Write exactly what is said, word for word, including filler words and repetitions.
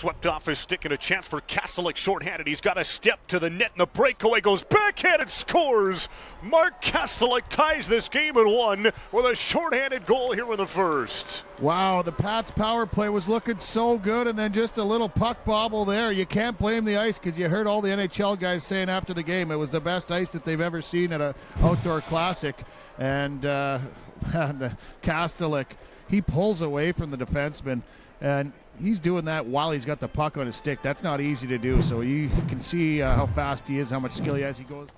swept off his stick, and a chance for Kastelic shorthanded. He's got a step to the net, and the breakaway goes backhand and scores. Mark Kastelic ties this game at one with a shorthanded goal here in the first. Wow, the Pats power play was looking so good, and then just a little puck bobble there. You can't blame the ice, because you heard all the N H L guys saying after the game it was the best ice that they've ever seen at an outdoor classic. And, uh, and Kastelic, he pulls away from the defenseman, and he's doing that while he's got the puck on his stick. That's not easy to do, so you can see uh, how fast he is, how much skill he has. He goes...